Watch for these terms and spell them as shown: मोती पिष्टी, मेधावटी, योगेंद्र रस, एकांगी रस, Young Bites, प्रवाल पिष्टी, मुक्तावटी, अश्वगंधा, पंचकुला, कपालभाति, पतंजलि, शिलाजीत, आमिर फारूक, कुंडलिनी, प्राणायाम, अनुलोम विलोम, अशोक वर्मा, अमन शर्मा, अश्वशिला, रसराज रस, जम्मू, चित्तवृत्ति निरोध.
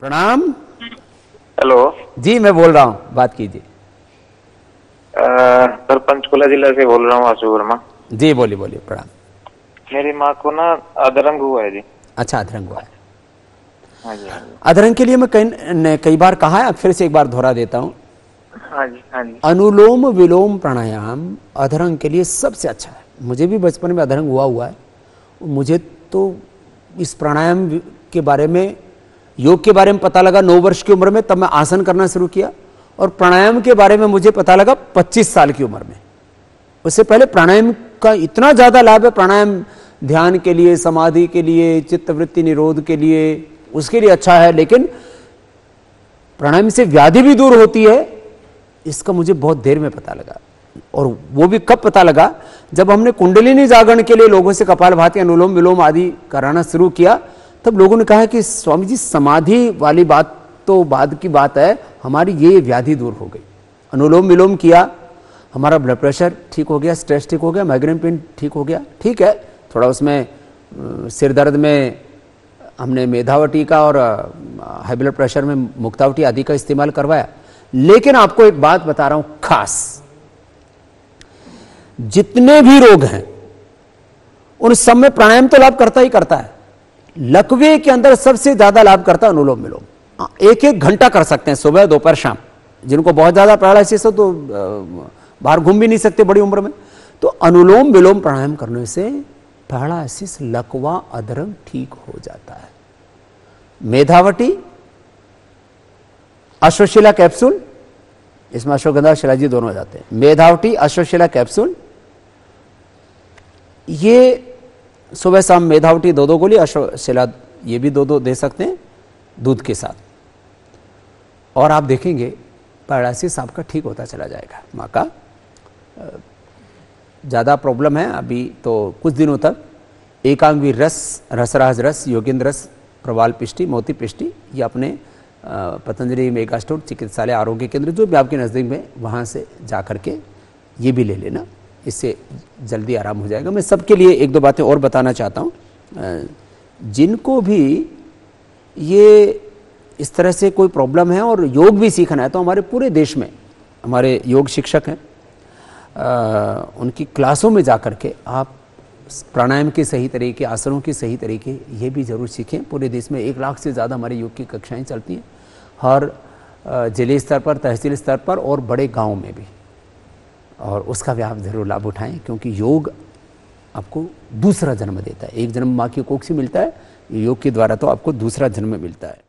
प्रणाम। हेलो जी, मैं बोल रहा हूँ, बात कीजिए। सर पंचकुला जिला से बोल रहा हूँ, अशोक वर्मा जी। बोलिए बोलिए। प्रणाम। मेरी माँ को ना अधरंग हुआ है जी। अच्छा, अधरंग हुआ है। हाँ जी। अधरंग के लिए मैं कई बार कहा है, फिर से एक बार दोहरा देता हूँ। हाँ जी, हाँ जी। अनुलोम विलोम प्राणायाम अधरंग के लिए सबसे अच्छा है। मुझे भी बचपन में अधरंग हुआ है। मुझे तो इस प्राणायाम के बारे में, योग के बारे में पता लगा 9 वर्ष की उम्र में, तब मैं आसन करना शुरू किया। और प्राणायाम के बारे में मुझे पता लगा 25 साल की उम्र में। उससे पहले प्राणायाम का इतना ज़्यादा लाभ है। प्राणायाम ध्यान के लिए, समाधि के लिए, चित्तवृत्ति निरोध के लिए, उसके लिए अच्छा है। लेकिन प्राणायाम से व्याधि भी दूर होती है, इसका मुझे बहुत देर में पता लगा। और वो भी कब पता लगा, जब हमने कुंडलिनी जागरण के लिए लोगों से कपालभाति, अनुलोम विलोम आदि कराना शुरू किया। तब लोगों ने कहा कि स्वामी जी, समाधि वाली बात तो बाद की बात है, हमारी ये व्याधि दूर हो गई। अनुलोम विलोम किया, हमारा ब्लड प्रेशर ठीक हो गया, स्ट्रेस ठीक हो गया, माइग्रेन पेन ठीक हो गया। ठीक है, थोड़ा उसमें सिर दर्द में हमने मेधावटी का और हाई ब्लड प्रेशर में मुक्तावटी आदि का इस्तेमाल करवाया। लेकिन आपको एक बात बता रहा हूं खास, जितने भी रोग हैं उन सब में प्राणायाम तो लाभ करता ही करता है। लकवे के अंदर सबसे ज्यादा लाभ करता है अनुलोम विलोम। 1-1 घंटा कर सकते हैं, सुबह, दोपहर, शाम। जिनको बहुत ज्यादा पैरालिसिस हो तो बाहर घूम भी नहीं सकते बड़ी उम्र में, तो अनुलोम विलोम प्राणायाम करने से पैरालिसिस, लकवा, अधरंग ठीक हो जाता है। मेधावटी, अश्वशिला कैप्सूल, इसमें अश्वगंधा और शिलाजीत दोनों हो जाते हैं। मेधावटी, अश्वशिला कैप्सूल, ये सुबह शाम। मेधावटी 2-2 गोली, अश्वशिला ये भी 2-2 दे सकते हैं दूध के साथ। और आप देखेंगे पैरालिसिस आपका ठीक होता चला जाएगा। माँ का ज़्यादा प्रॉब्लम है अभी तो, कुछ दिनों तक एकांगी रस, रसराज रस, योगेंद्र रस, प्रवाल पिष्टी, मोती पिष्टी, ये अपने पतंजलि मेगा स्टोर, चिकित्सालय, आरोग्य केंद्र, जो भी आपके नज़दीक में, वहाँ से जा करके ये भी ले लेना। इससे जल्दी आराम हो जाएगा। मैं सबके लिए 1-2 बातें और बताना चाहता हूँ। जिनको भी ये इस तरह से कोई प्रॉब्लम है और योग भी सीखना है, तो हमारे पूरे देश में हमारे योग शिक्षक हैं, उनकी क्लासों में जा करके आप प्राणायाम के सही तरीके, आसनों के सही तरीके, ये भी ज़रूर सीखें। पूरे देश में 1 लाख से ज़्यादा हमारे योग की कक्षाएं चलती हैं, हर जिले स्तर पर, तहसील स्तर पर और बड़े गाँव में भी। और उसका भी आप ज़रूर लाभ उठाएं, क्योंकि योग आपको दूसरा जन्म देता है। 1 जन्म माँ की कोख से मिलता है, योग के द्वारा तो आपको दूसरा जन्म मिलता है।